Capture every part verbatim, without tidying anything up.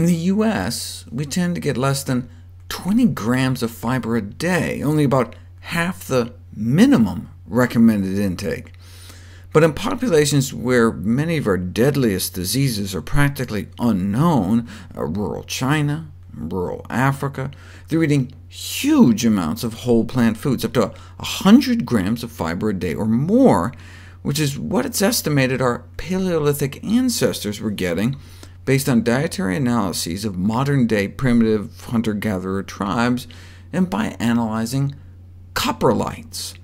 In the U S, we tend to get less than twenty grams of fiber a day, only about half the minimum recommended intake. But in populations where many of our deadliest diseases are practically unknown, rural China, rural Africa, they're eating huge amounts of whole plant foods, up to one hundred grams of fiber a day or more, which is what it's estimated our Paleolithic ancestors were getting based on dietary analyses of modern-day primitive hunter-gatherer tribes and by analyzing coprolites,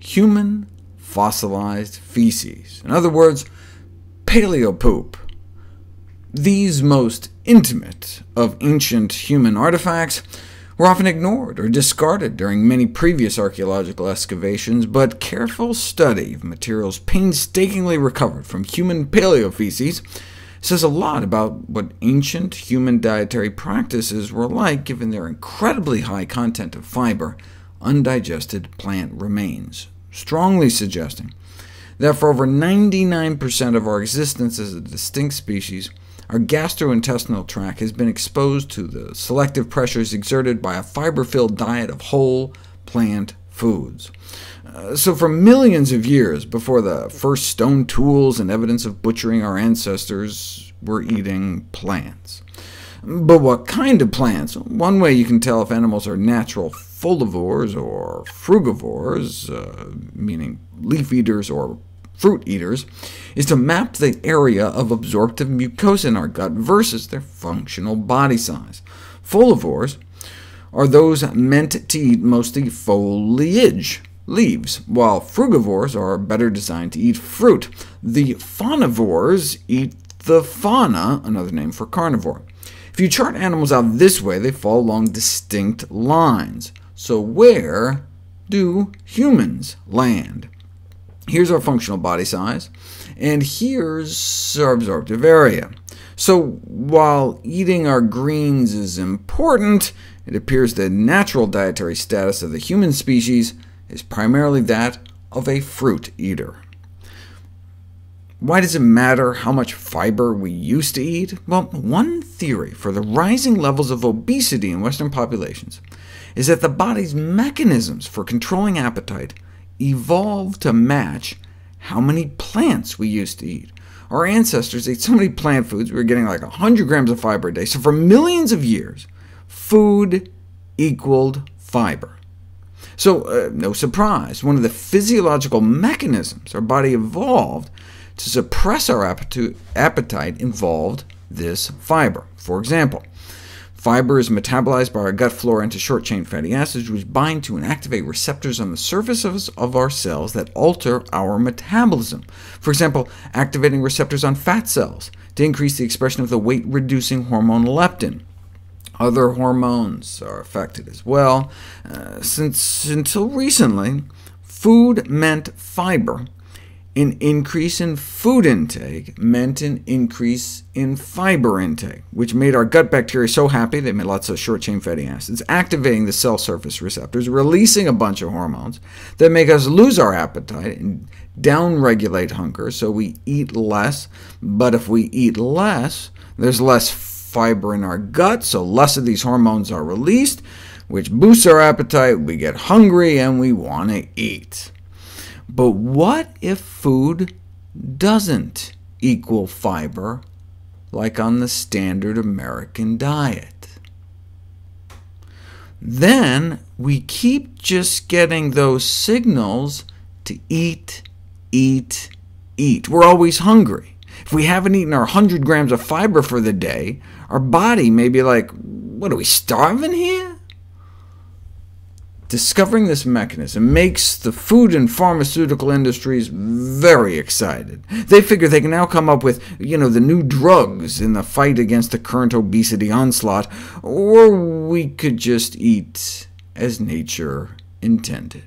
human fossilized feces. In other words, Paleopoo. These most intimate of ancient human artifacts were often ignored or discarded during many previous archaeological excavations, but careful study of materials painstakingly recovered from human paleofeces says a lot about what ancient human dietary practices were like, given their incredibly high content of fiber, undigested plant remains, strongly suggesting that for over ninety-nine percent of our existence as a distinct species, our gastrointestinal tract has been exposed to the selective pressures exerted by a fiber-filled diet of whole plant foods. Uh, so for millions of years before the first stone tools and evidence of butchering, our ancestors were eating plants. But what kind of plants? One way you can tell if animals are natural folivores or frugivores, uh, meaning leaf eaters or fruit eaters, is to map the area of absorptive mucosa in our gut versus their functional body size. Folivores are those meant to eat mostly foliage, leaves, while frugivores are better designed to eat fruit. The faunivores eat the fauna, another name for carnivore. If you chart animals out this way, they fall along distinct lines. So where do humans land? Here's our functional body size, and here's our absorptive area. So while eating our greens is important, it appears the natural dietary status of the human species is primarily that of a fruit eater. Why does it matter how much fiber we used to eat? Well, one theory for the rising levels of obesity in Western populations is that the body's mechanisms for controlling appetite evolved to match how many plants we used to eat. Our ancestors ate so many plant foods, we were getting like one hundred grams of fiber a day, so for millions of years, food equaled fiber. So uh, no surprise, one of the physiological mechanisms our body evolved to suppress our appetite involved this fiber. For example, fiber is metabolized by our gut flora into short-chain fatty acids, which bind to and activate receptors on the surface of our cells that alter our metabolism. For example, activating receptors on fat cells to increase the expression of the weight-reducing hormone leptin. Other hormones are affected as well, uh, since until recently, food meant fiber. An increase in food intake meant an increase in fiber intake, which made our gut bacteria so happy they made lots of short-chain fatty acids, activating the cell surface receptors, releasing a bunch of hormones that make us lose our appetite and downregulate hunger, so we eat less. But if we eat less, there's less fiber in our gut, so less of these hormones are released, which boosts our appetite, we get hungry, and we want to eat. But what if food doesn't equal fiber, like on the standard American diet? Then we keep just getting those signals to eat, eat, eat. We're always hungry. If we haven't eaten our one hundred grams of fiber for the day, our body may be like, what, are we starving here? Discovering this mechanism makes the food and pharmaceutical industries very excited. They figure they can now come up with, you know, the new drugs in the fight against the current obesity onslaught, or we could just eat as nature intended.